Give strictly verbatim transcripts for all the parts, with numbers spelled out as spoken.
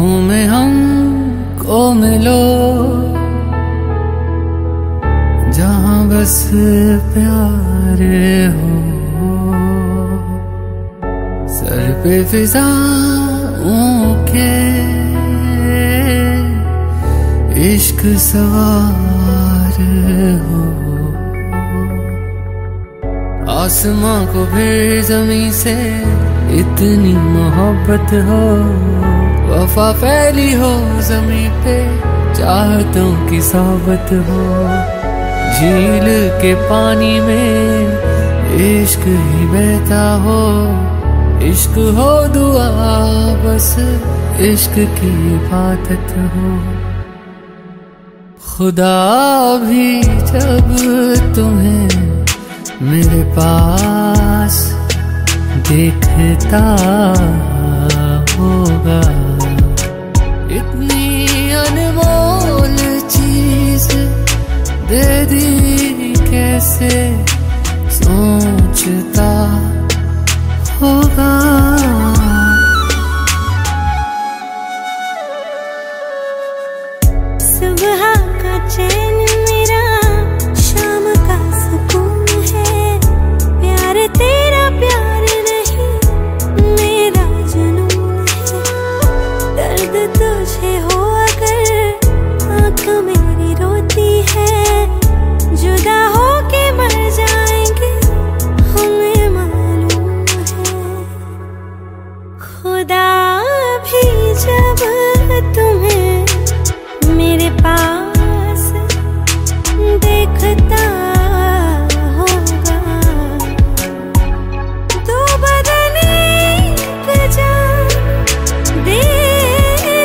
निगाहों में हमको मिलो, जहां बस प्यार हो। सर पे फिजाओं के इश्क सवार हो। आसमां को भी जमीन से इतनी मोहब्बत हो, वफा फैली हो जमीन पे, चाहतों की सावत हो। झील के पानी में इश्क ही बहता हो, इश्क हो दुआ बस इश्क की इबादत हो। खुदा भी जब तुम्हें मेरे पास देखता होगा, इतनी अनमोल चीज दे दी कैसे सोचता होगा। सुबह का चैन मेरा शाम का सुकून है, प्यार तेरा प्यार नहीं मेरा जुनून है। दर्द तुझे हो अगर आँख मेरी रोती है, जुदा हो के मर जाएंगे हमें मालूम है। खुदा भी जब तुम्हें मेरे पास देखता होगा, दो बदन एक जान दे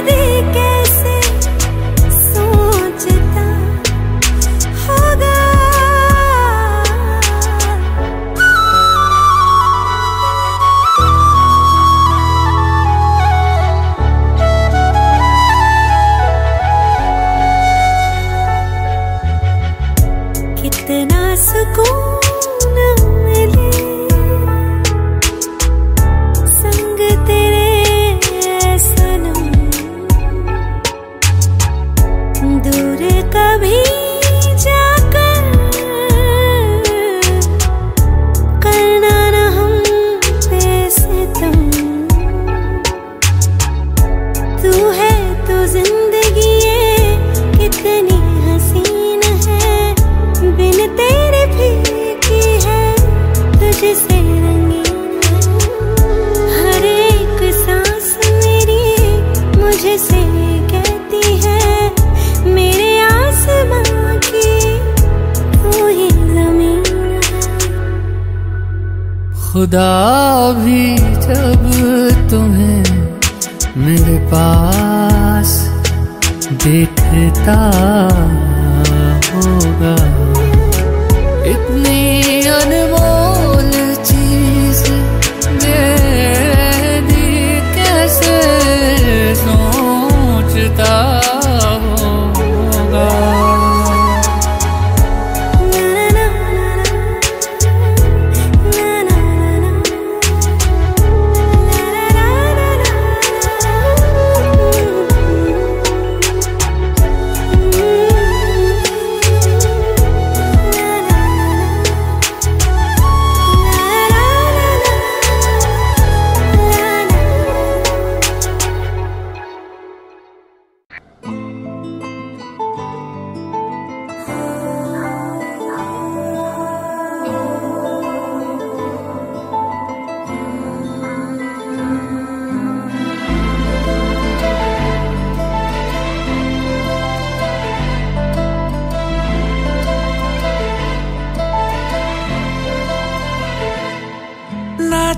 दी कैसे सोचता होगा। कितना सुकून मिले संग तेरे सनम, दूर कभी जाकर करना न हम पे सितम। तू है तो जिंदगी ये कितनी हसीन है, बिन तेरे फीकी है तुझसे रंगीन। हर एक सांस मेरी मुझसे कहती है, मेरे आसमां की तू ही ज़मीन है। खुदा भी जब तुम्हें मेरे पास देखता होगा, इतनी अनमोल चीज दे दी कैसे सोचता होगा।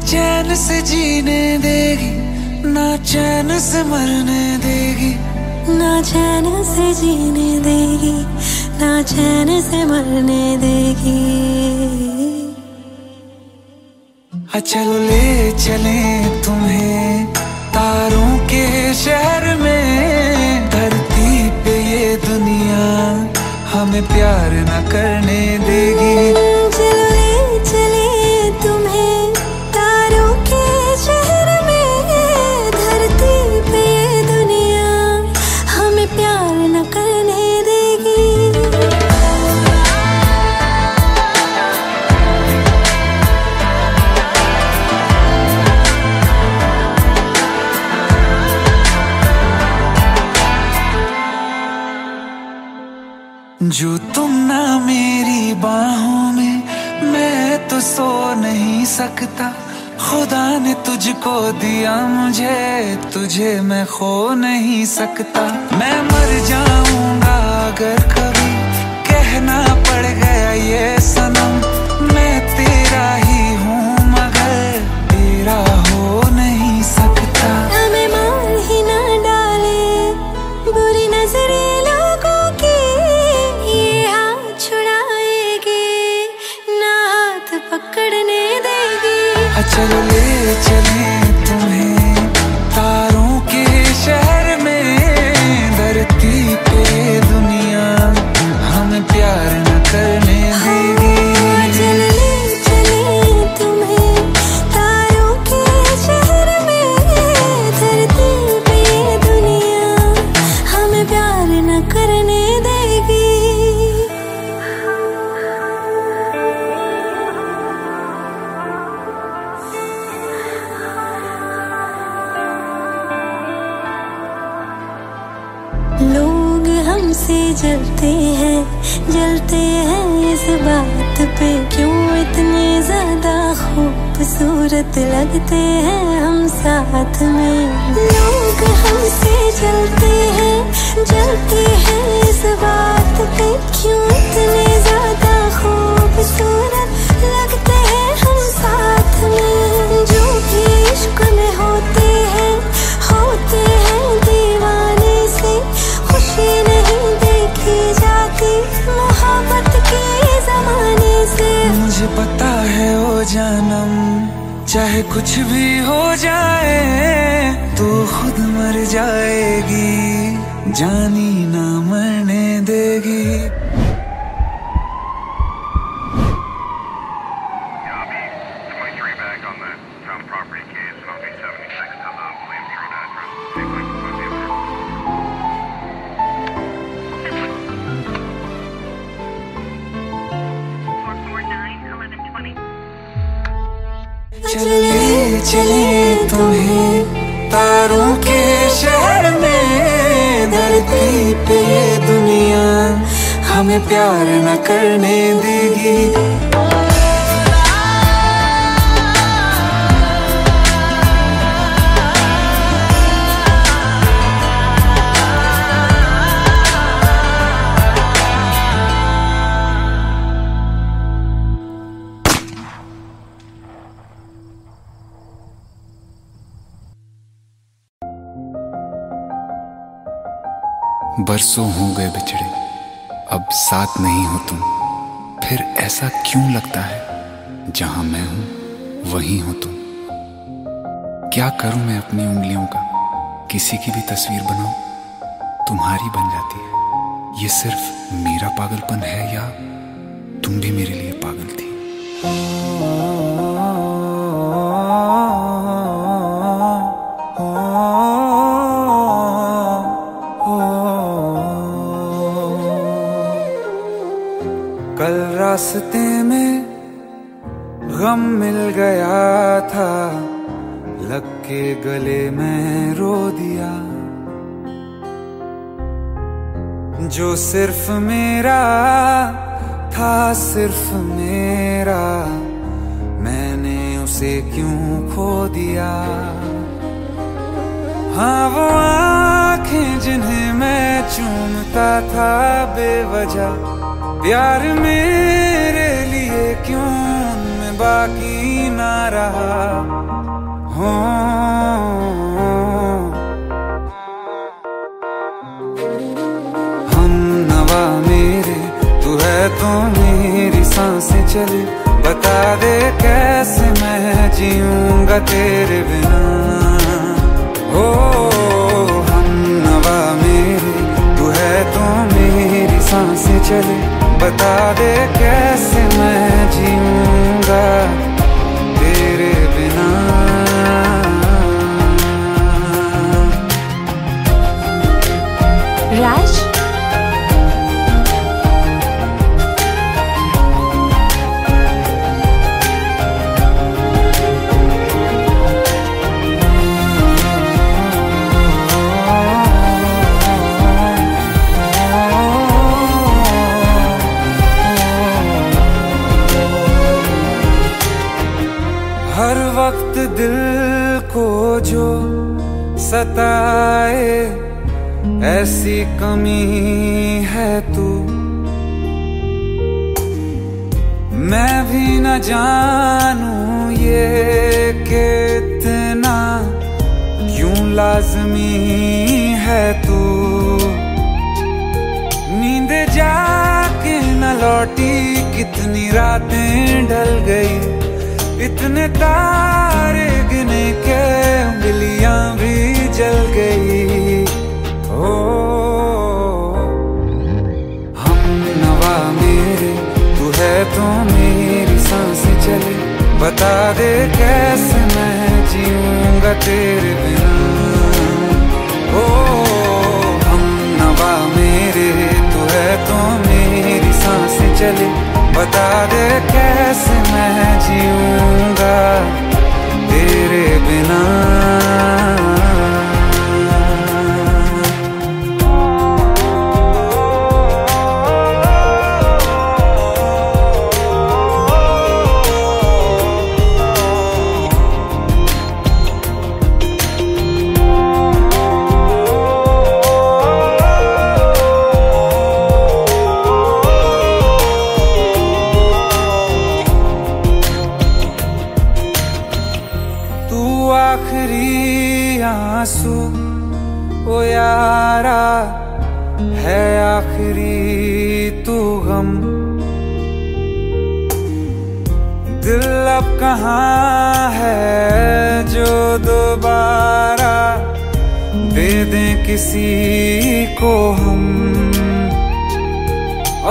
चैन से जीने देगी ना चैन से मरने देगी, ना चैन से जीने देगी ना चैन से मरने देगी। चलो ले चले तुम्हें तारों के शहर में, धरती पे ये दुनिया हमें प्यार न करने देगी। जो तुम ना मेरी बाहों में मैं तो सो नहीं सकता। खुदा ने तुझको दिया मुझे, तुझे मैं खो नहीं सकता। मैं मर जाऊंगा अगर कभी कहना पड़ गया ये सनम, मैं तेरा ही हूँ मगर तेरा हो नहीं सकता। हमें मान ही ना डाले बुरी नजरे लोगों की, ये हाथ छुड़ाएगी ना हाथ पकड़ने देगी। चलो ले चले तुम्हें तारों के शहर में, धरती पे दुनिया हमें प्यार न करने देगी। चलो ले चले तुम्हें तारों के शहर में, धरती पे दुनिया हमें प्यार न करने देगी। लोग हमसे जलते हैं जलते हैं इस बात पे, क्यों इतने ज्यादा खूबसूरत लगते हैं हम साथ में। लोग हमसे जलते हैं जलते हैं इस बात पे, क्यों इतने ज्यादा खूबसूरत लगते हैं हम साथ में। जो भी इश्क में होते हैं होते हैं दीवाने से, खुशी नहीं देखी जाती मोहब्बत के जमाने से। मुझे पता है ओ जानम, चाहे कुछ भी हो जाए तू खुद मर जाएगी, जानी ना मरने देगी। चले चले तुम्हें तारों के शहर में, धरती पे दुनिया हमें प्यार न करने देगी। बरसों हो गए बिछड़े, अब साथ नहीं हो तुम, फिर ऐसा क्यों लगता है जहां मैं हूं वहीं हो तुम। क्या करूं मैं अपनी उंगलियों का, किसी की भी तस्वीर बनाऊं तुम्हारी बन जाती है। ये सिर्फ मेरा पागलपन है या तुम भी मेरे लिए पागल थी। रास्ते में गम मिल गया था, लग के गले में रो दिया। जो सिर्फ मेरा था सिर्फ मेरा, मैंने उसे क्यों खो दिया। हाँ वो आँखें जिन्हें मैं चूमता था बेवजह, प्यार मेरे लिए क्यों उनमें बाकी ना रहा। हो हम नवा मेरे तू है तो मेरी सांसें चले, बता दे कैसे मैं जीऊंगा तेरे बिना। हो हम नवा मेरे तू है तो मेरी सांसें चले, बता दे कैसे मैं जीऊंगा तेरे बिना। सताए, ऐसी कमी है तू। मैं भी न जानूं ये कितना क्यों लाजमी है तू। नींद जाके न लौटी, कितनी रातें ढल गई, इतने तारे गिने के उंगलियां भी जल गई। ओ हम नवा मेरे तू है तो मेरी सांसें चले, बता दे कैसे मैं जीऊंगा तेरे बिना। ओ हम नवा मेरे तू है तो मेरी सांसें चले, बता दे कैसे मैं जीऊंगा तेरे बिना। आखिरी आंसू ओ यारा है, आखिरी तू गम। दिल अब कहाँ है जो दोबारा दे दें किसी को हम।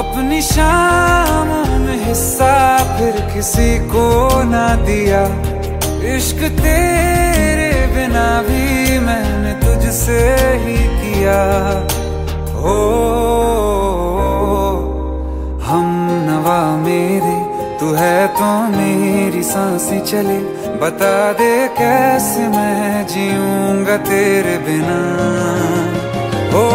अपनी शाम में हिस्सा फिर किसी को ना दिया, इश्क तेरे बिना भी मैंने तुझसे ही किया। ओ हम नवा मेरे तू है तो मेरी सांसें चले, बता दे कैसे मैं जीऊंगा तेरे बिना। ओ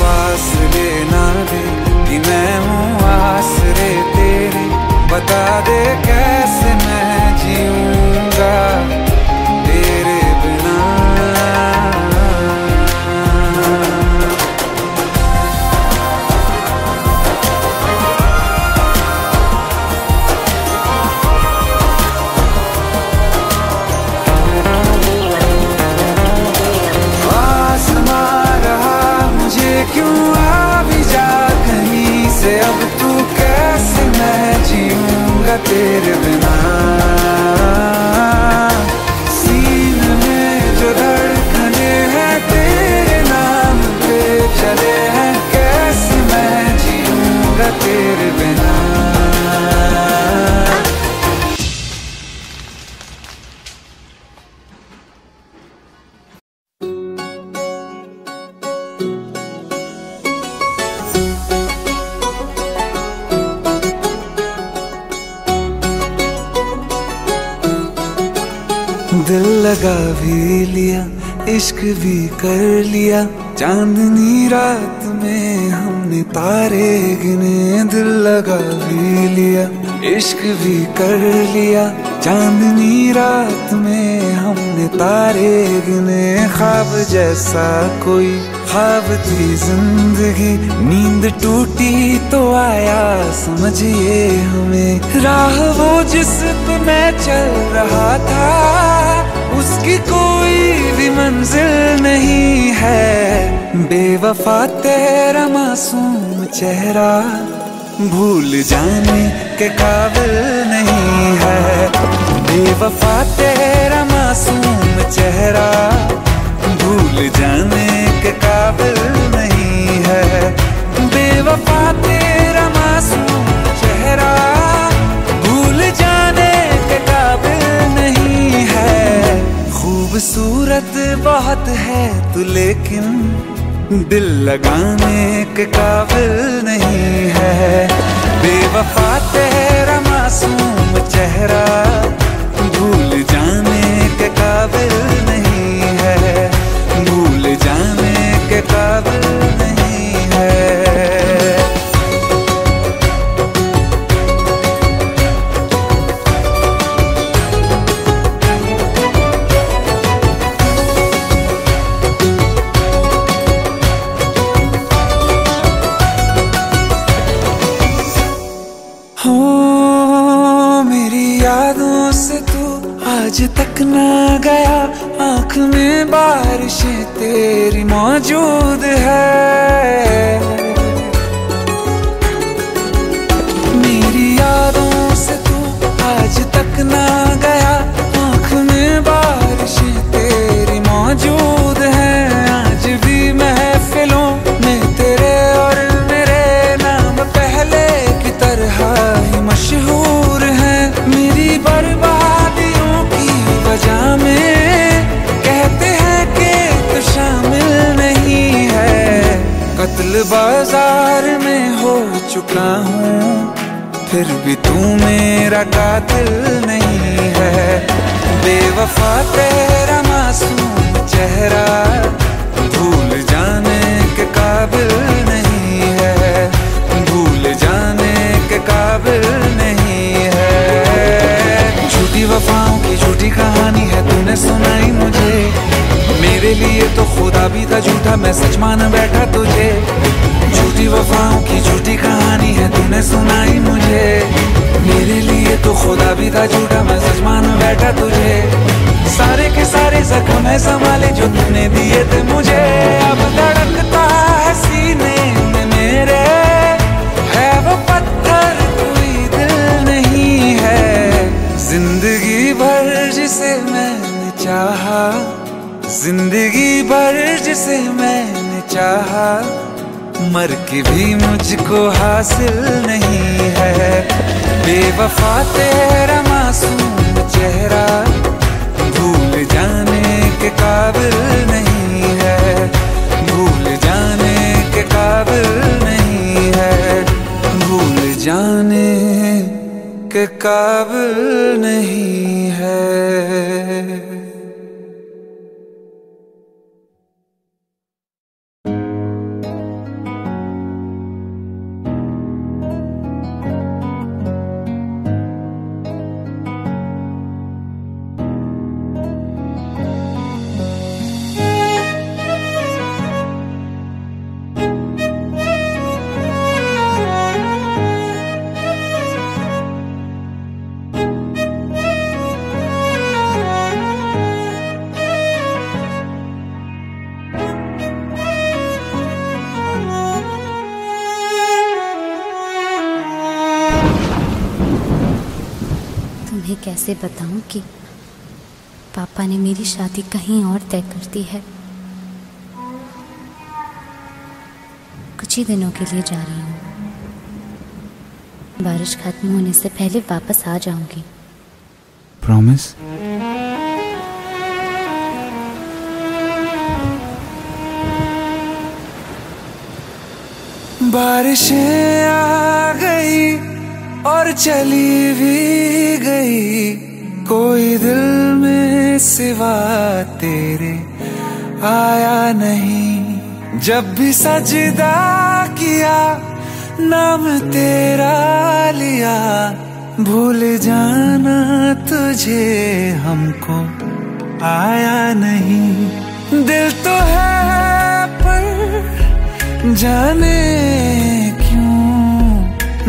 फासले ना दे कि मैं हूँ आसरे तेरे, बता दे कैसे मैं जीऊंगा तेरे बिना। आसमा रहा मुझे क्यों, आ भी जा कहीं से अब तू, कैसे मैं जीऊंगा तेरे बिना। सीन में जो धड़कने हैं तेरे नाम पे चले हैं, कैसे मैं जीऊंगा तेरे बिना। दिल लगा भी लिया, इश्क भी कर लिया, चांदनी रात में हमने तारे गिने। दिल लगा भी लिया, इश्क भी कर लिया, चांदनी रात में हमने तारे गिने। ख्वाब जैसा कोई ख्वाब थी जिंदगी, नींद टूटी तो आया समझिए हमें। राह वो जिस पे मैं चल रहा था, उसकी कोई भी मंजिल नहीं है। बेवफा तेरा मासूम चेहरा, भूल जाने के काबिल नहीं है। बेवफा तेरा मासूम चेहरा, भूल जाने के काबिल नहीं है। बेवफा तेरा मासूम चेहरा, भूल जाने के काबिल नहीं है। खूबसूरत बहुत है तू, लेकिन दिल लगाने के काबिल नहीं है। बेवफा तेरा मासूम चेहरा, भूल जाने के काबिल नहीं है। भूल जाने के काबिल नहीं है। आज तक ना गया आँख में बारिश तेरी मौजूद है। मेरी यादों से तू आज तक ना गया आँख में बारिश तेरी मौजूद है। आज भी महफिलों में तेरे और मेरे नाम पहले की तरह ही मशहूर है। मेरी बर्बादियों की वजह में कहते हैं कि तू शामिल नहीं है। कत्ल बाजार में हो चुका हूँ फिर भी तू मेरा कातिल नहीं है। बेवफा तेरा मासूम चेहरा भूल जाने के काबिल नहीं है। भूल जाने के काबिल नहीं है। झूठी वफाओं की झूठी कहानी है तूने सुनाई मुझे। मेरे लिए तो खुदा भी था झूठा, मैं सच मान बैठा तुझे। झूठी वफाओं की झूठी कहानी है तूने सुनाई मुझे। मेरे लिए तो खुदा भी था झूठा, मैं सच मान बैठा तुझे। सारे के सारे जख्म है संभाले जो तूने दिए थे मुझे। अब धड़कता है सीने में मेरे है वो पत्थर कोई दिल नहीं है। जिंदगी भर जिसे मैंने चाहा, जिंदगी भर जिसे मैंने चाहा, मर के भी मुझको हासिल नहीं है। बेवफा तेरा मासूम चेहरा भूल जाने के काबिल नहीं है। भूल जाने के काबिल नहीं है। भूल जाने के काबिल नहीं है। कैसे बताऊं कि पापा ने मेरी शादी कहीं और तय कर दी है। कुछ ही दिनों के लिए जा रही हूँ। बारिश खत्म होने से पहले वापस आ जाऊंगी। प्रॉमिस? बारिशें आ गई और चली भी गई, कोई दिल में सिवा तेरे आया नहीं। जब भी सजदा किया नाम तेरा लिया, भूल जाना तुझे हमको आया नहीं। दिल तो है पर जाने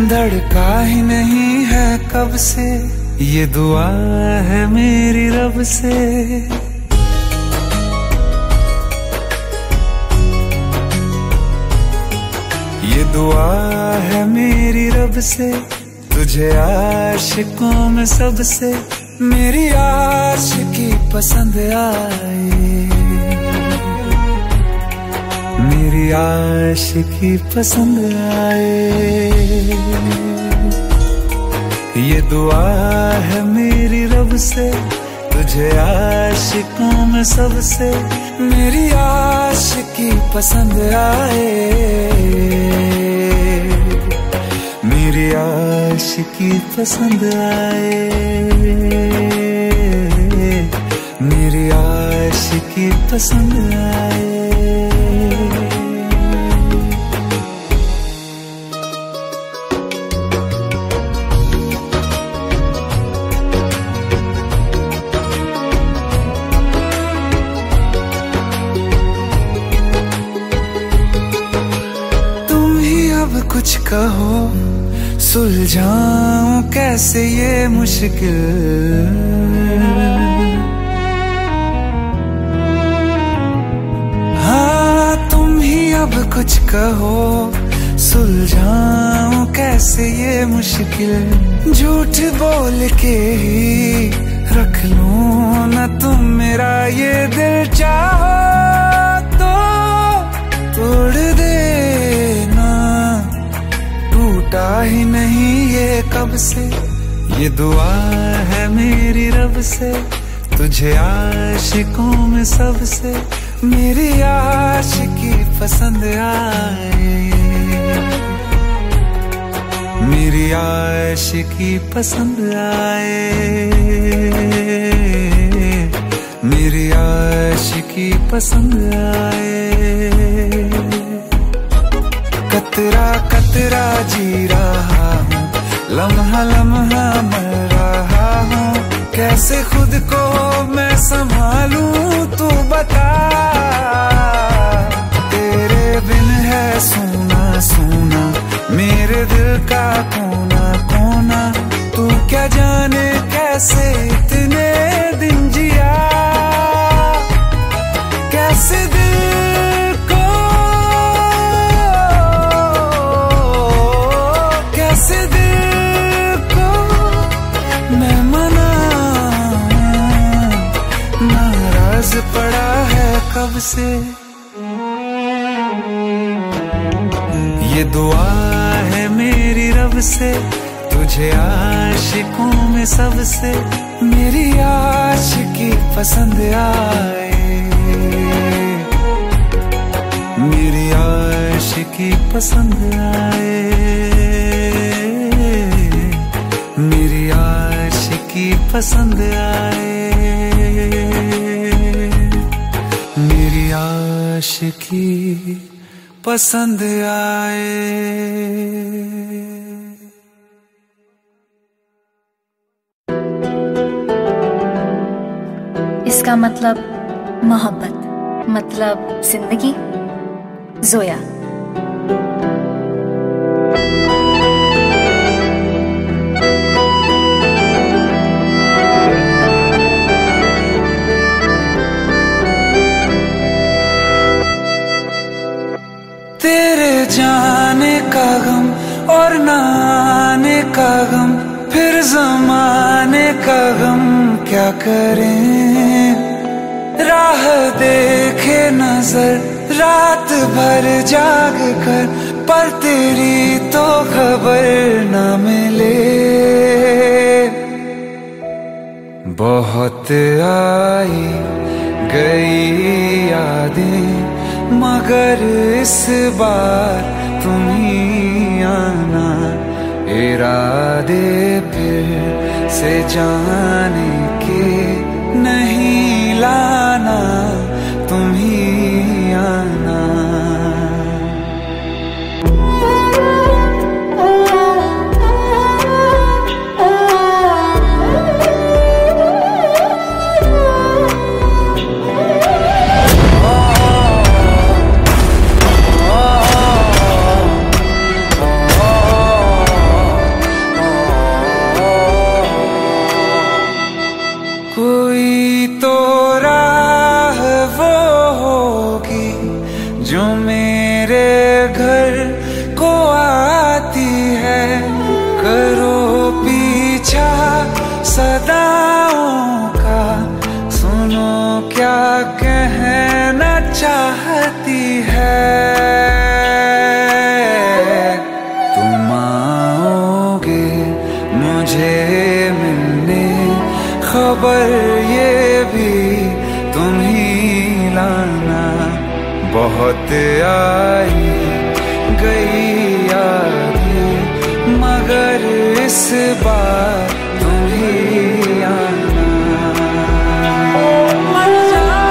धड़का ही नहीं है कब से। ये दुआ है मेरी रब से। ये दुआ है मेरी रब से तुझे आशिकों में सबसे मेरी आशिकी पसंद आए। मेरी आशिकी पसंद आए। ये दुआ है मेरी रब से तुझे आशिकों में सबसे मेरी आशिकी पसंद आए। मेरी आशिकी पसंद आए। मेरी आशिकी पसंद आए। कुछ कहो सुलझाऊं कैसे ये मुश्किल। कुछ कहो, सुलझाऊं कैसे ये मुश्किल। झूठ बोल के ही रख लूं ना तुम मेरा ये दिल, चाहो तो तोड़ देना, टूटा ही नहीं ये कब से। ये दुआ है मेरी रब से, तुझे आशिकों में सबसे मेरी आशिकी पसंद आए, मेरी आशिकी पसंद आए, मेरी आशिकी पसंद आए। कतरा कतरा जी रहा हूँ, लम्हा लम्हा मर रहा हूँ, कैसे खुद को मैं संभालूं तू बता। तेरे बिन है सोना सोना, मेरे दिल का कोना कोना, तू क्या जाने कैसे इतने दिन जिया, कैसे दिल को कैसे दिल पड़ा है कब से। ये दुआ है मेरी रब से, तुझे आशिकों में सबसे मेरी आशिकी पसंद आए, मेरी आशिकी पसंद आए, मेरी आशिकी पसंद आए, मेरी आशिकी पसंद आए। इसका मतलब मोहब्बत, मतलब जिंदगी। जोया। तेरे जाने का गम और न आने का गम, फिर जमाने का गम क्या करें। राह देखे नजर रात भर जाग कर, पर तेरी तो खबर न मिले। बहुत आई गई यादें, मगर इस बार तुम्हीं आना। इरादे फिर से जाने के नहीं लाना, तुम्हीं आना। बहुत आई गई यादें, मगर इस बार तुम्हीं आना। मर जावा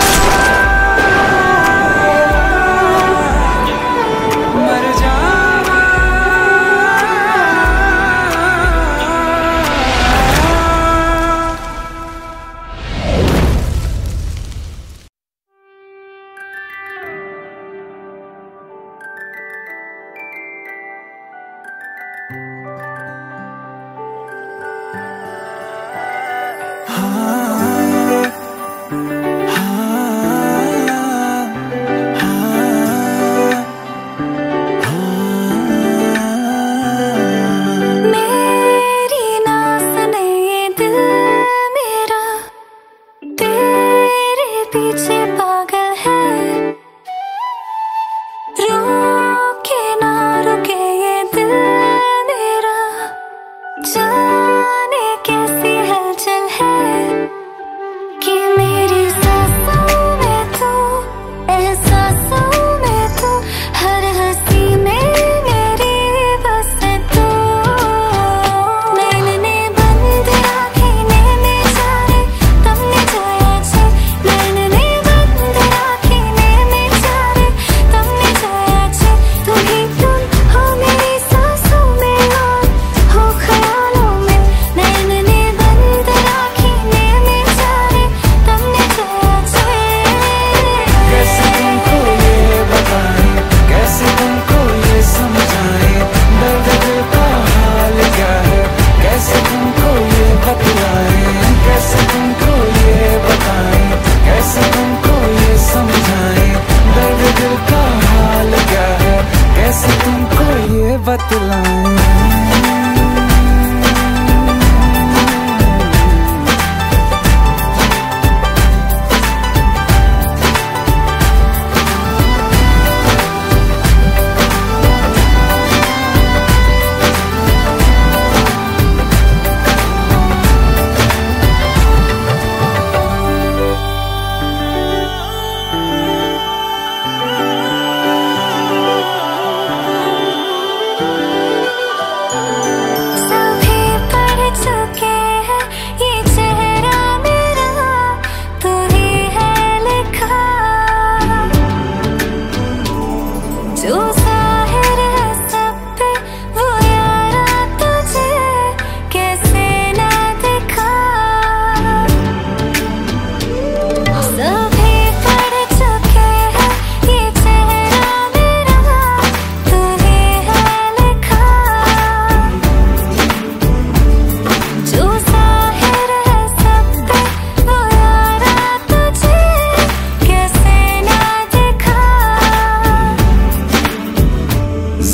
बतलाएं।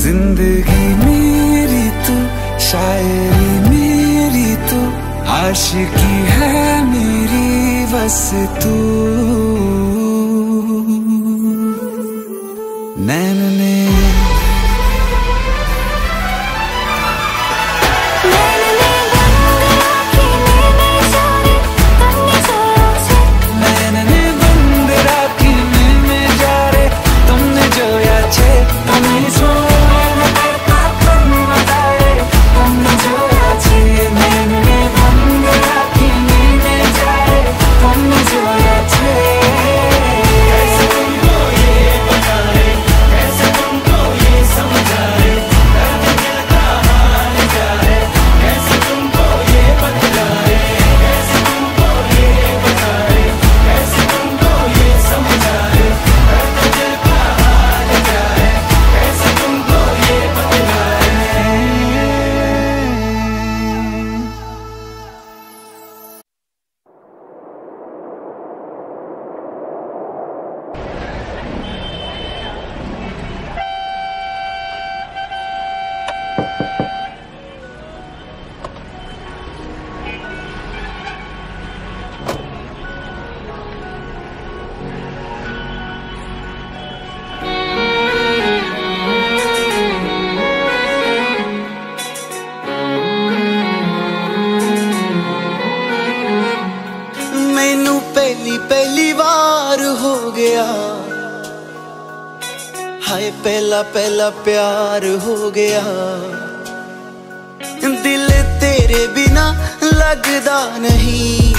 जिंदगी मेरी तू, शायरी मेरी तू, आशिकी है मेरी बस तू। नैन ने नैन ने बंद राखी में जा रे तुमने जोया छे हमें सो पहला पहला प्यार हो गया। दिल तेरे बिना लगदा नहीं,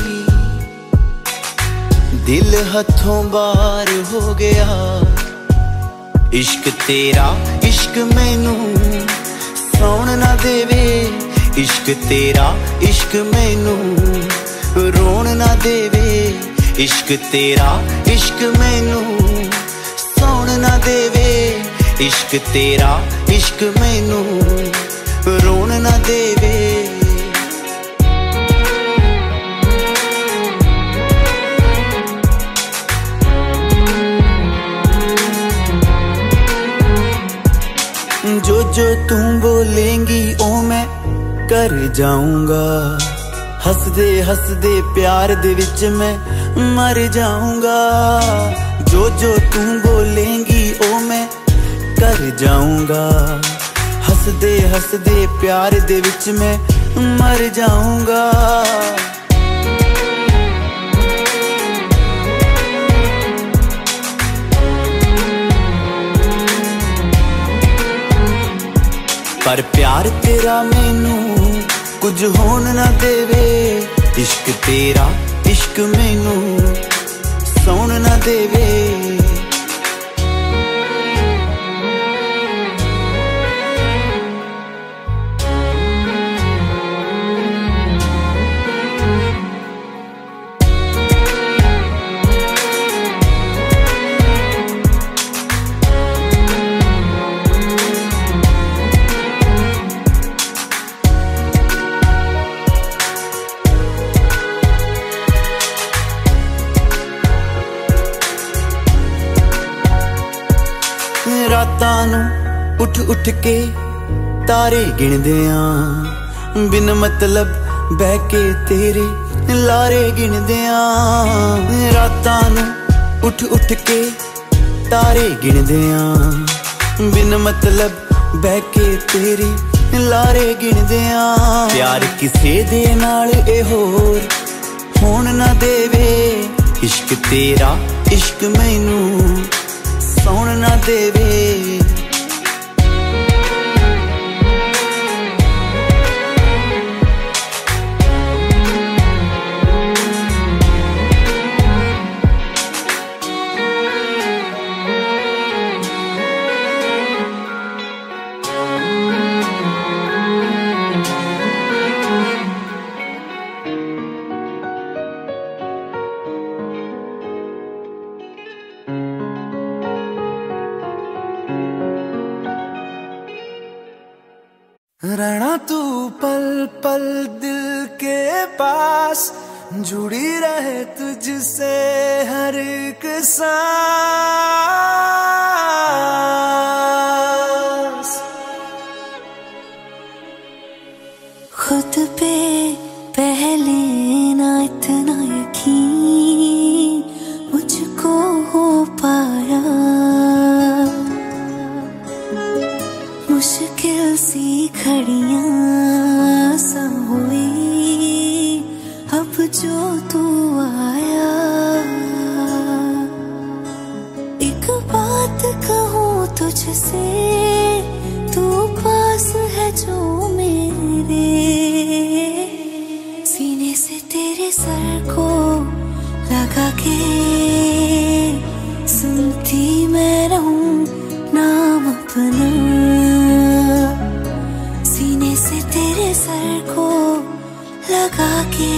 दिल हथों बार हो गया। इश्क तेरा इश्क मैनू सौण ना देवे, इश्क तेरा इश्क मैनू रोण ना देवे। इश्क तेरा इश्क मैनू सौण ना देवे, इश्क तेरा इश्क मैनू रोण ना देवे। जो जो तुम बोलेंगी ओ मैं कर जाऊंगा, हसदे हसदे प्यार दे विच मैं मर जाऊंगा। जो जो तुम बोलेंगी ओ मैं कर जाऊंगा, हंसदे हंसदे प्यार दे विच मैं मर जाऊंगा। पर प्यार तेरा मैनू कुछ होन ना देवे, इश्क तेरा इश्क मैनू सौन ना देवे। रातां नूं उठ उठ के तारे गिनदे आं, बिन मतलब बहके तेरे लारे गिनदे आं। रातां नूं उठ उठ के तारे गिनदे आं, बिन मतलब बहके तेरे लारे गिनदे आं। प्यार किसे दे नाल ए होर होण ना देवे, इश्क तेरा इश्क मैनूं सौण ना देवे। रहना तू पल पल दिल के पास, जुड़ी रहे तुझसे हर एक सांस। खुद पे पहले ना इतना यकीन मुझको हो पाया, मुश्किल सी घड़ियां सा हुई अब जो तू आया। एक बात कहूँ तुझसे, तू पास है जो मेरे, सीने से तेरे सर को लगा के सुनती मैं रहूँ नाम अपना। सर को लगा के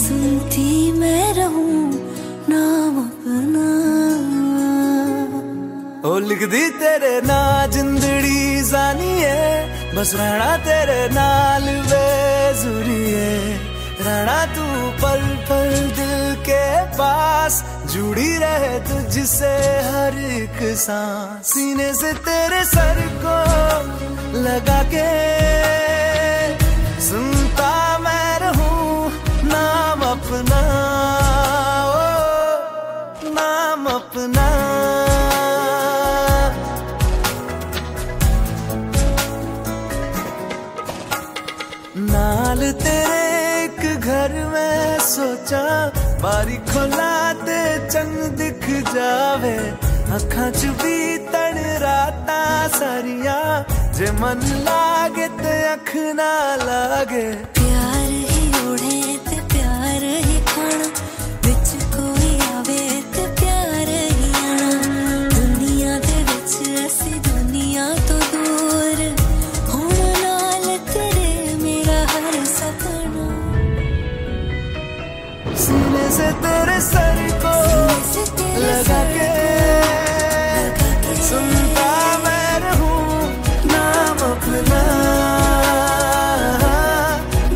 सुनती मैं रहूं नाम अपना। ओ लिख दी तेरे ना जिंदड़ी जानी है, बस रहना तेरे नाल वे जरूरी है। रहना तू पल पल दिल के पास, जुड़ी रहे तुझसे हर एक सांस। सीने से तेरे सर को लगा के सुनता मैं रहूं नाम अपना, ओ नाम अपना। नाल तेरे एक घर में सोचा, बारी खोला ते चंग दिख जावे। अखा च भी तड़ राता सारिया, जे मन लागे ते अख ना लागे। प्यार ही उड़े ते प्यार ही खाना, बिच कोई आवे ते प्यार ही आना। दुनिया दे बिच ऐसी दुनिया तो दूर, होना नाल तेरे मेरा हर सपना। सीने से तेरे सर को लगा के सुनता मैं रहूं नाम अपना,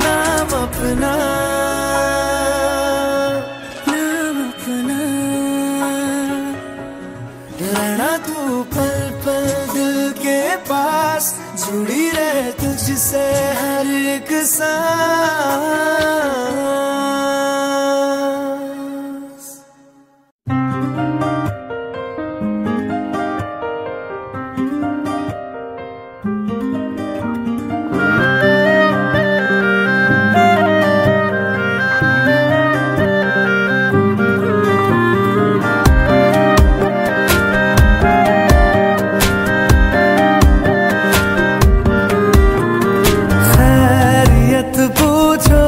नाम अपना, नाम अपना। रहना तू पल पल दिल के पास, जुड़ी रहे तुझसे हर एक सांस। खैरियत पूछो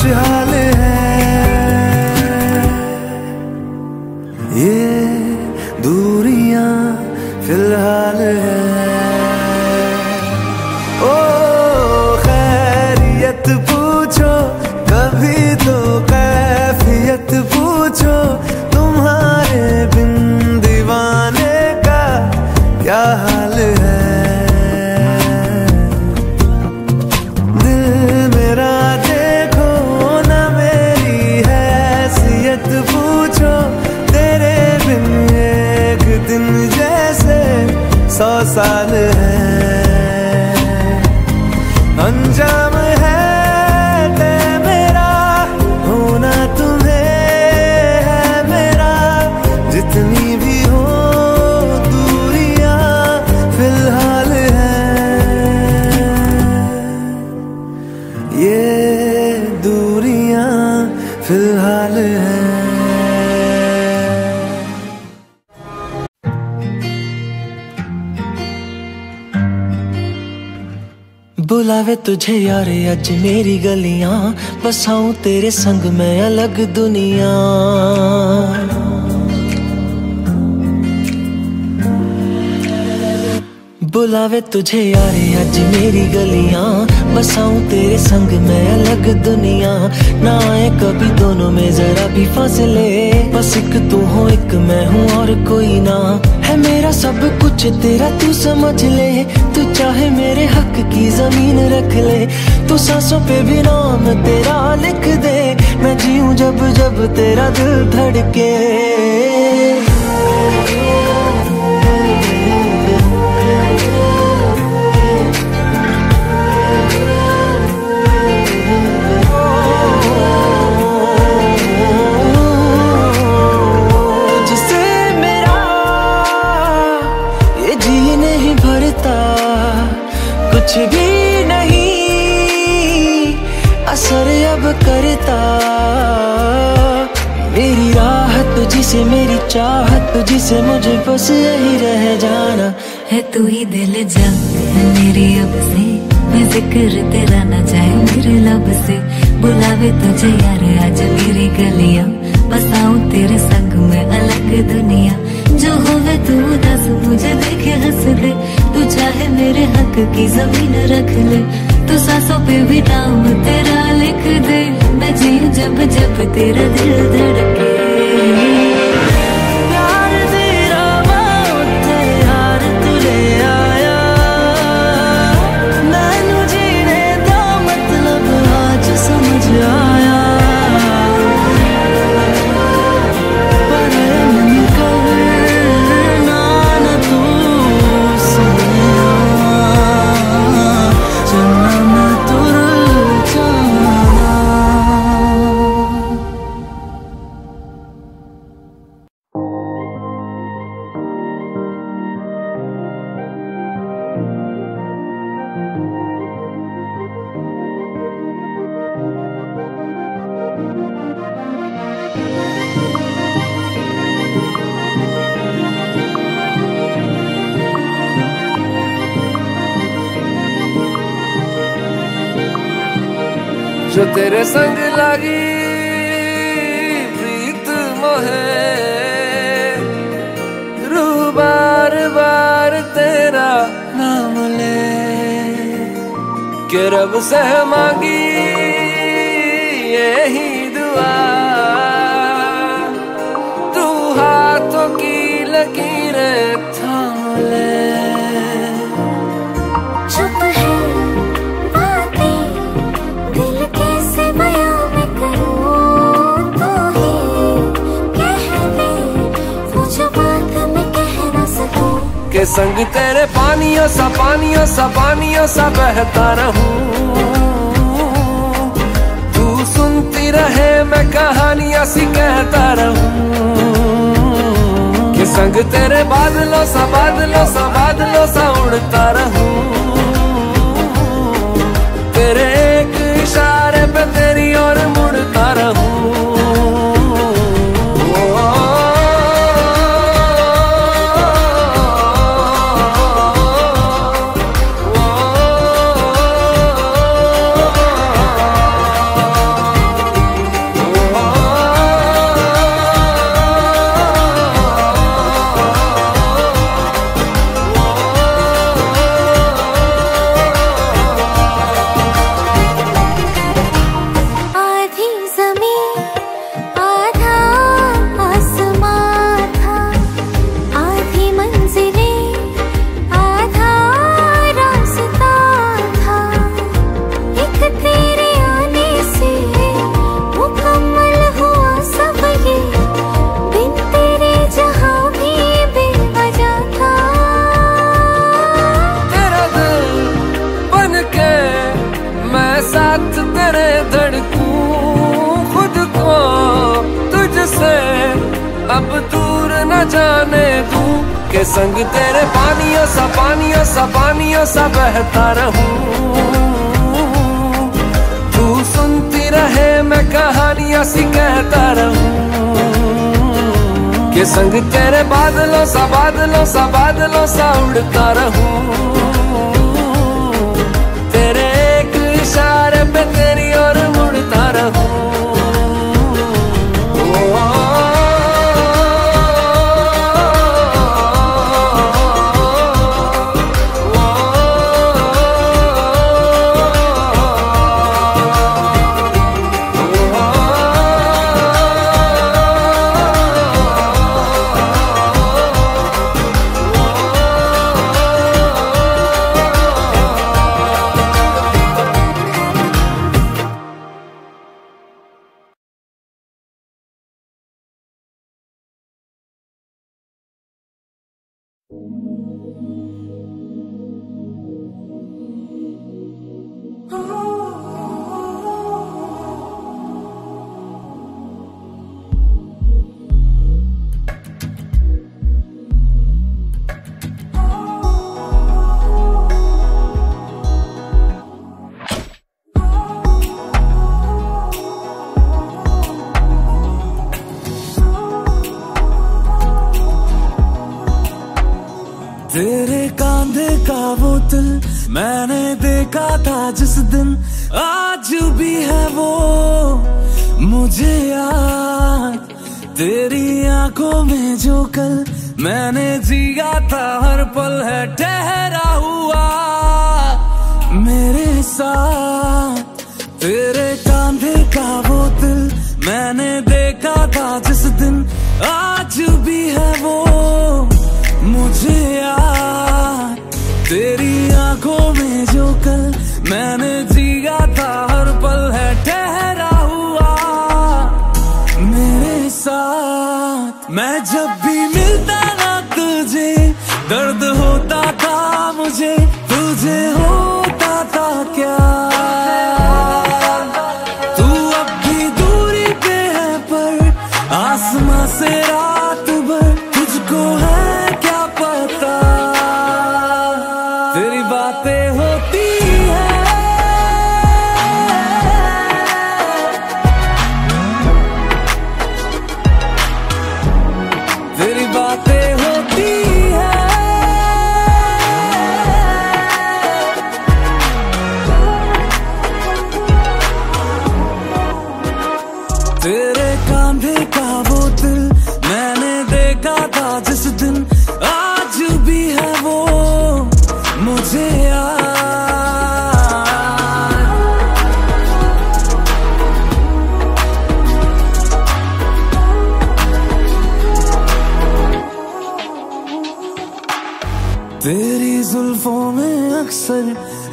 खुशहाल है। ये दूरियां फिलहाल है। ओ खैरियत पूछो कभी तो कैफियत पूछो, तुम्हारे बिन दीवाने का क्या हाल है। सौ साल है, अंजाम है ते मेरा होना तुम्हें है मेरा। जितनी भी हो दूरियां फिलहाल है। ये दूरियां फिलहाल है। बुलावे तुझे यारे आज मेरी गलियां, बसाऊं तेरे संग में अलग दुनिया। बुलावे तुझे यारे आज मेरी गलियां, बसाऊं तेरे संग में अलग दुनिया। ना आए कभी दोनों में जरा भी फासले, बस एक तू हो एक मैं हूँ और कोई ना है। मेरा सब कुछ तेरा तू समझ ले, तू चाहे मेरे हक की जमीन रख ले। तू सांसों पे भी नाम तेरा लिख दे, मैं जीऊं जब जब तेरा दिल धड़के। कुछ भी नहीं असर अब करता, मेरी राह तुझी से मेरी चाहत तुझी से, मुझे बस यही रह जाना है। तू ही दिल जल मेरी अब से, मैं जिक्र तेरा ना जाए मेरे लब से। बुलावे तुझे यार आज मेरी गलियां, बसाऊं तेरे संग में अलग दुनिया। जो होवे तू उदास मुझे देखे हंस दे, तू चाहे मेरे हक की जमीन रख ले। तू सांसों पे भी नाम तेरा लिख दे, मैं जीऊं जब जब तेरा दिल धड़के। जो तेरे संग लागी प्रीत मोहे, रूह बार बार तेरा नाम ले। के रब से मांगी यही दुआ, तू हाथों की लकीरें थाम ले। के संग तेरे पानियों सा पानियों सा पानियों सा बहता रहूं, तू सुनती रहे मैं कहानियां सी कहता रहूं। के संग तेरे बादलों सा बादलों सा बादलों सा उड़ता रहूं, तेरे एक इशारे पे तेरी ओर मुड़ता रहूं। के संग तेरे पानियों सा पानियों सा पानियों सा बहता रहूं, तू सुनती रहे मैं कहानियां सी कहता रहूं, के संग तेरे बादलों सा बादलों सा बादलों सा उड़ता रहूं, तेरे एक इशारे पे तेरी ओर मुड़ता रहूं। तेरे कांधे का वो तिल मैंने देखा था जिस दिन, आज भी है वो मुझे याद। तेरी आंखों में जो कल मैंने जिया था, हर पल है ठहरा हुआ मेरे साथ। तेरे कांधे का वो तिल मैंने देखा था जिस दिन, आज भी है वो मुझे याद। तेरी आंखों में जो कल मैंने जिया था, हर पल है ठहरा हुआ मेरे साथ। मैं जब भी मिलता ना तुझे, दर्द होता था मुझे, तुझे होता था क्या? तू अब भी दूरी पे है, पर आसमां से रात भर तुझको है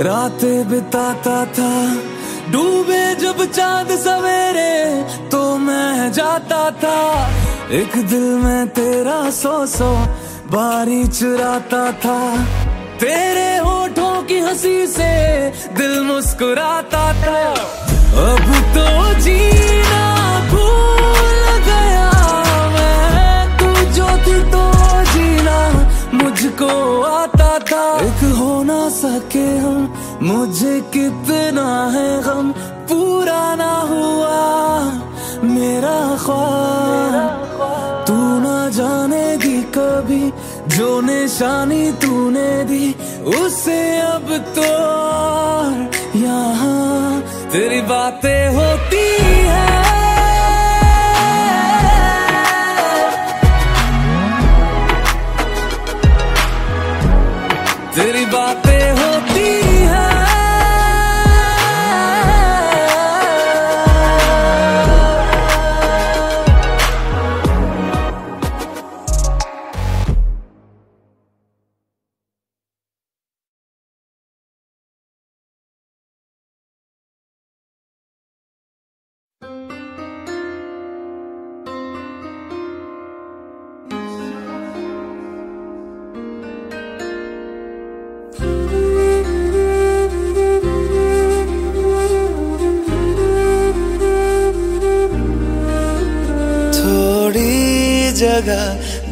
रातें बिताता था। डूबे जब चांद सवेरे, तो मैं जाता था एक दिल में तेरा, सौ सौ बारी चुराता था। तेरे होठों की हंसी से दिल मुस्कुराता था। अब तो जीना भूल गया मैं, तू जो थी तो जीना मुझको आता था। एक हो ना सके हम, मुझे कितना है गम, पूरा ना हुआ मेरा ख्वाब। तू ना जानेगी कभी जो निशानी तूने दी, उसे अब तो यहाँ तेरी बातें होती है। तेरी बातें होती है।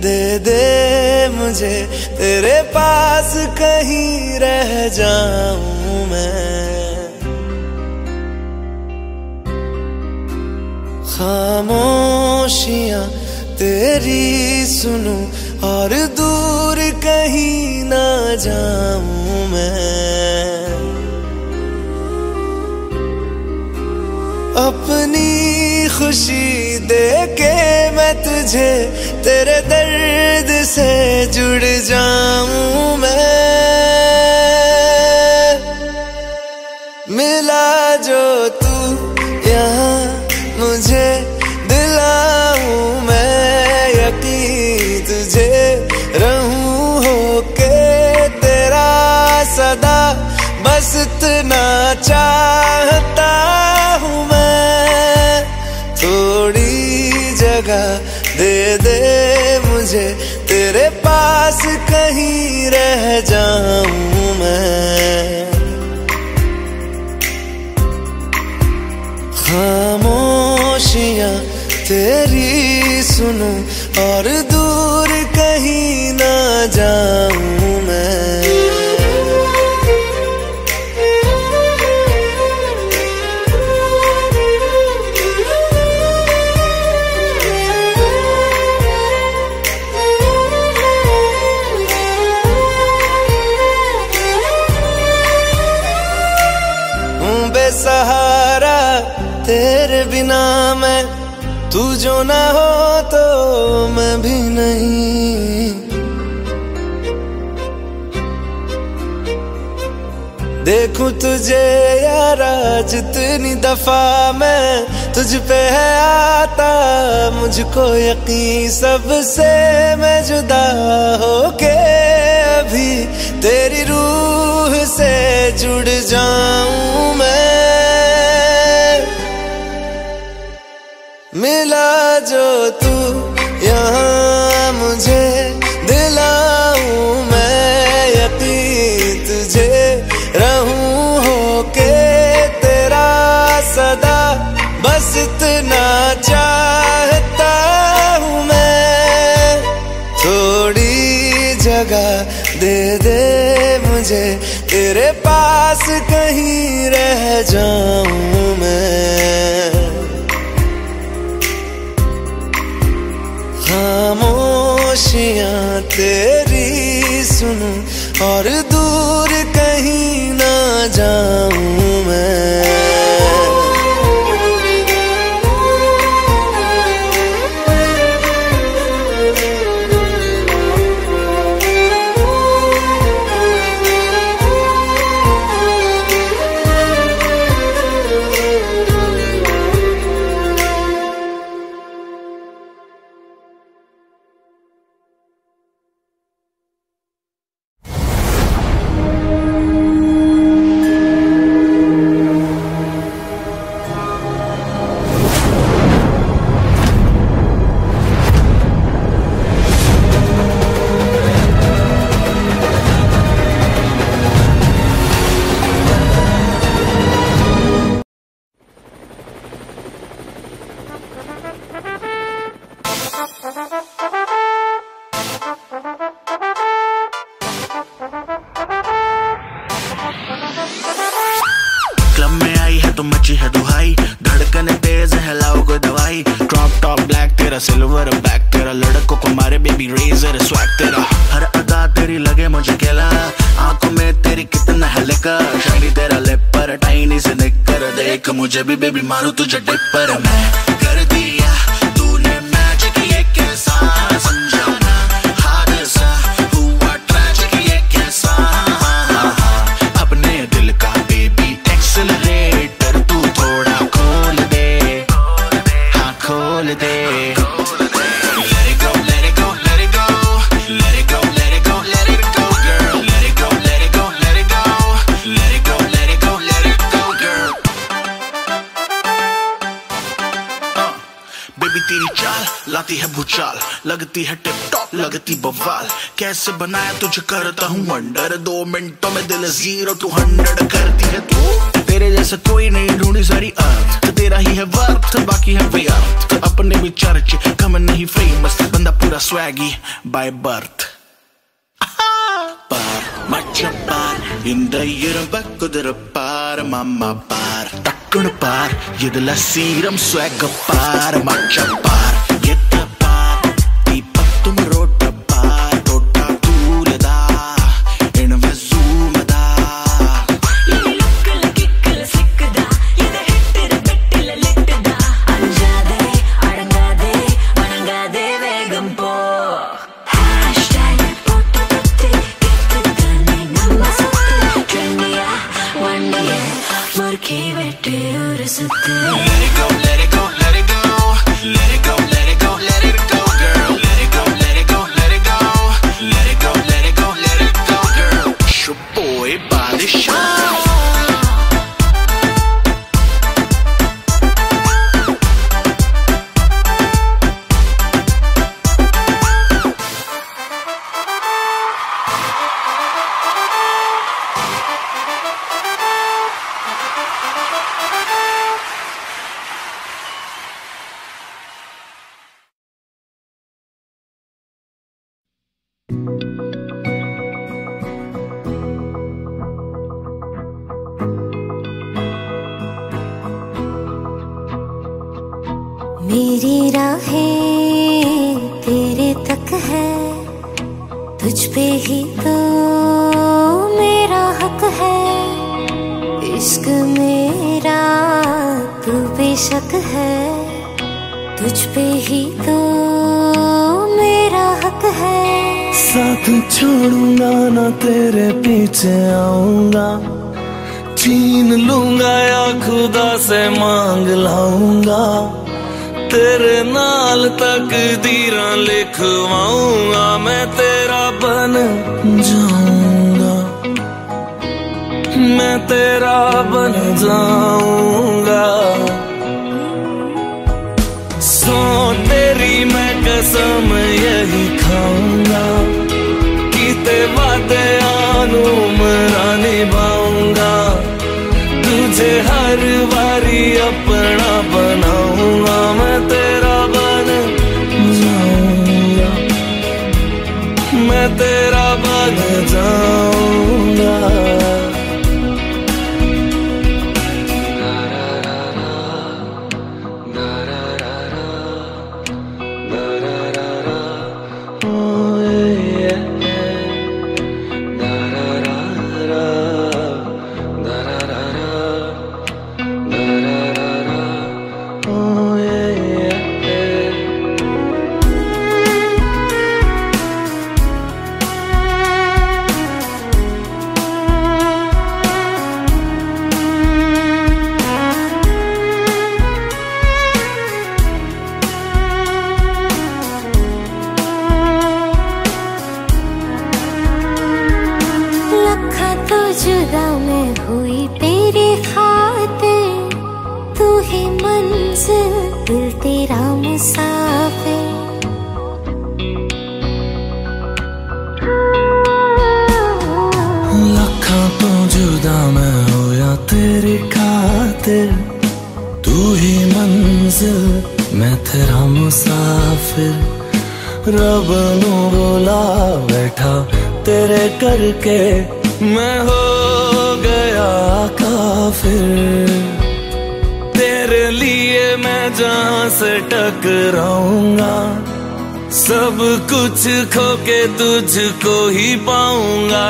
दे दे मुझे तेरे पास कहीं रह जाऊं मैं। खामोशियां तेरी सुनूं और दूर कहीं ना जाऊं मैं। अपनी खुशी दे के मैं तुझे तेरे दर्द से जुड़ जाऊं मैं। मिला जो तू यहाँ मुझे दिलाऊं मैं यकीन तुझे रहूं होके तेरा सदा। बस इतना चाहता हूँ मैं थोड़ी जगह दे दे मुझे तेरे पास कहीं रह जाऊं मैं। खामोशियां तेरी सुनूं और दूर कहीं ना जाऊं मैं। हूँ बेसहारा तेरे बिना मैं, तू जो ना हो तो मैं भी नहीं। देखूं तुझे यारा जितनी दफा मैं तुझ पे है आता मुझको यकीन। सबसे मैं जुदा होके अभी तेरी रूह से जुड़ जाऊं मैं। मिला जो तू यहाँ मुझे दिलाऊं मैं यकीन तुझे रहूं होके तेरा सदा। बस इतना चाहता हूँ मैं थोड़ी जगह दे दे मुझे तेरे पास कहीं रह जाऊं मैं। खामोशियां तेरी सुनूं और दूर कहीं ना जाऊं मैं। मुझे भी बेबी मारू तुझे डिप पर मैं कर दिया तूने मैजिक ये कैसा समझाना हादसा हुआ ट्रैजिक ये कैसा। अपने दिल का बेबी एक्सेलरेटर तू थोड़ा खोल दे, हाँ खोल दे। Let it go, let it go, let it go, let it go, let it go, let it go, girl. Let it go, let it go, let it go, let it go, let it go, let it go, girl. तेरी चाल लाती है भूचाल, लगती है tip top, लगती बवाल। कैसे बनाया तुझे करता हूँ अंडर, दो मिनटों में दिल जीरो टू हंड्रेड करती है तू। तेरे जैसा कोई नहीं ढूंढी सारी अर्थ, तेरा ही है वर्थ, बाकी है व्यर्थ। अपने भी चर्च कम नहीं फेमस, बंदा पूरा स्वैगी बाय बर्थ। पार मच्छपार இந்த இரும்ப குதிர பார் மாமா பார் தக்குன பார் இதுல சீரம் ஸ்வாக பார் மச்சப்பார் எத்த பார் நீ பத்தும் ரோட்ட பார் ரோட்டா தூலதா எனவே ஜூமதா இது லக்கல கிக்கல சிக்கதா இது ஹிட்டர பெட்டில லிட்டதா அஞ்சாதே அடங்காதே வணங்காதே வேகம் போ Keep it to you to sit there. Let it go, let it go, let it go. Let it go, let it go, let it go, girl. Let it go, let it go, let it go. Let it go, let it go, let it go, girl. It's your boy, Badshah. मेरी राहें तेरे तक है, तुझ पे ही तो मेरा हक है। इश्क मेरा तू बेशक है, तुझ पे ही तो मेरा हक है। साथ छोड़ूंगा ना तेरे पीछे आऊंगा, छीन लूंगा या खुदा से मांग लाऊंगा। तेरे नाल तकदीरां लिखवाऊंगा, मैं तेरा बन जाऊंगा, मैं तेरा बन जाऊंगा। सो तेरी मैं कसम यही खाऊंगा कि ते वादे आनू मरा निभाऊंगा। तुझे हर बारी अपना बनाऊंगा, मैं तेरा बन जाऊंगा, मैं तेरा बन जाऊंगा। करके मैं हो गया काफिर, तेरे लिए मैं जहां से टकराऊंगा, सब कुछ खो के तुझको ही पाऊंगा।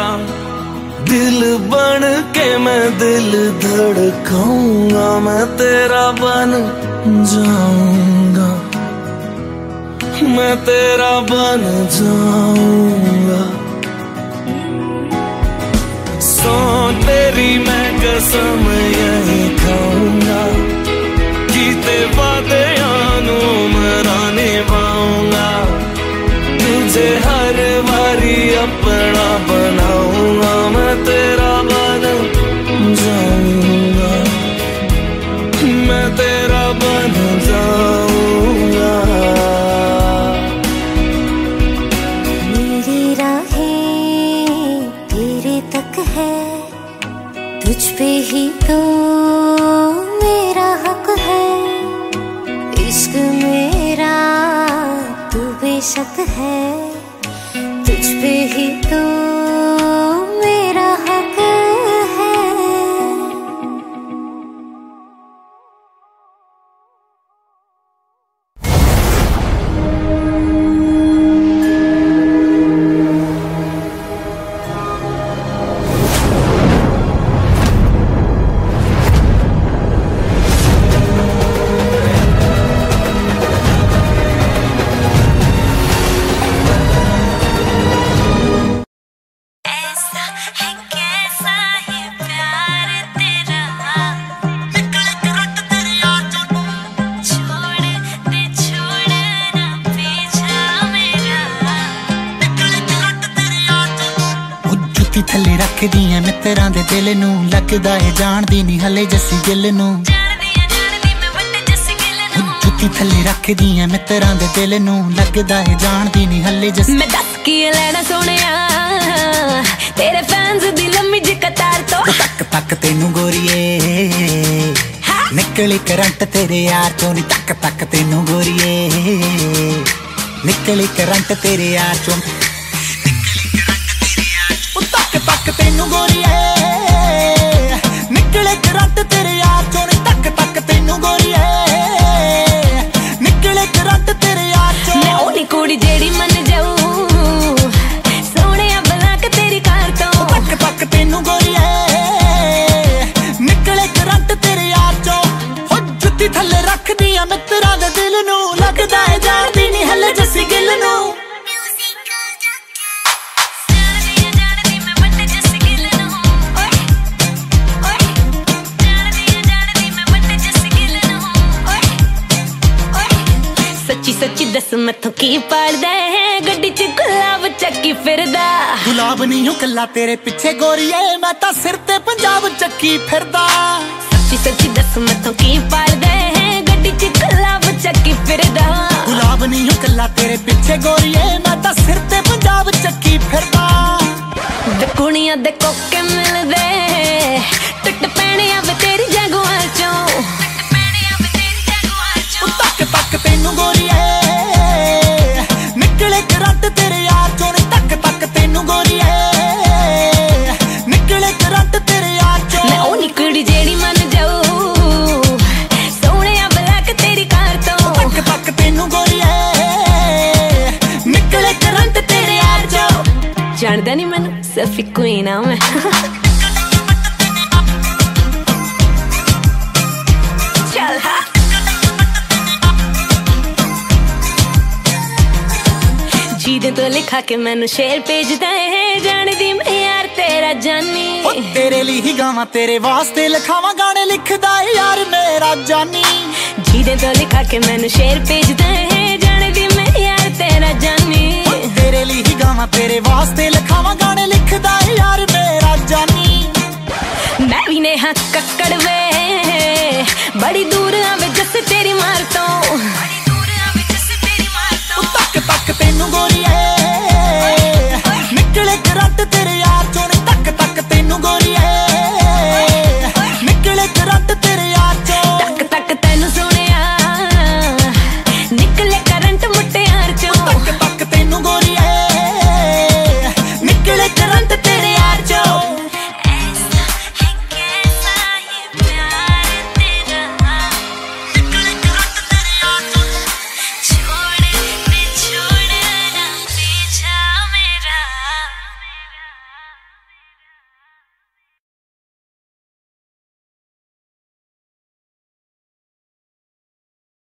दिल बन के मैं दिल धड़काऊंगा, मैं तेरा बन जाऊंगा, मैं तेरा बन जाऊंगा। सो तेरी मैं कसम यही खाऊंगा कि ते वादे आनू मरा निभाऊंगा। तुझे हर बारी अपना बनाऊंगा, मैं तेरा बन जाऊंगा, मैं तेरा बन जाऊंगा। तुझ पे ही तो मेरा हक है। आशक है, तुझ पे ही तो मेरा हक है। थले रख दिया मित्रा दे दिल नू लगदा है जान दी नी हले जसी गिल नू। जुत्ती थले रख दिया मित्रा दे दिल नू लगदा है जान दी नी हले जसी। मैं दस की लैना सोनिया तेरे फैंस दी लम्मी जी कतार तो तक तक तेनू गोरिए निकली करंट तेरे यार तो नी तक तक तेनू गोरिए निकली करंट तेरे यार तो तक तेनू गोरी है निकले करंट तेरे यार चोरी तक तक तेनू गोरी है निकले करंट तेरे यार चोरी। मैं ओनी कुड़ी जेड़ी मन जाऊ सोने बना के तेरी कार तो तक तक तेनू गोरी है निकले करंट तेरे यार चो। हो जुत्ती थले रख दिया मित्रा दे दिल नू लगदा है जान दी नी हले जसी गिल नू। सच्ची दस मथों की पालदा है गड्डी च गुलाब चक्की फिरदा। गुलाब नहीं हूं कला तेरे पीछे गोरिए मैं ता सिर ते पंजाब चक्की फिरदा। सच्ची सच्ची दस मथों की पालदा है गड्डी च गुलाब चक्की फिरदा। गुलाब नहीं हूं कला तेरे पीछे गोरिए मैं ता सिर ते पंजाब चक्की फिरदा। दुनिया दे कोके मिलदे टट पैणे अब तेरी जागुआर चों तक तक तेनू गोरी है निकले करंट तेरे यार चोरी तक तक तेनू गोरी है निकले करंट तेरे यार चोरी। मैं ओ निकड़ी जेड़ी मन जाऊ सोने बलाक तेरी कार तो तक तक तेनू गोरी है निकले करंट तेरे यार चोरी। जानदा नहीं मैनू सफी क्वीन आ मैं चल हा जीदे तो लिखा के मैनू शेर भेजता है जान दी मैं यार तेरा जानी। ओ तेरे लिए ही गावा तेरे वास्ते लिखावा गाने लिखदा है यार मेरा जानी। जीदे तो लिखा के मैनू शेर भेजता है जान दी मैं यार तेरा जानी। ओ तेरे लिए ही गावा तेरे वास्ते लिखावा गाने लिखदा है यार मेरा जानी। मैं भी नेहा कक्कड़ वे बड़ी दूर आवे जस तेरी मार तो तक तक तेनू गोरी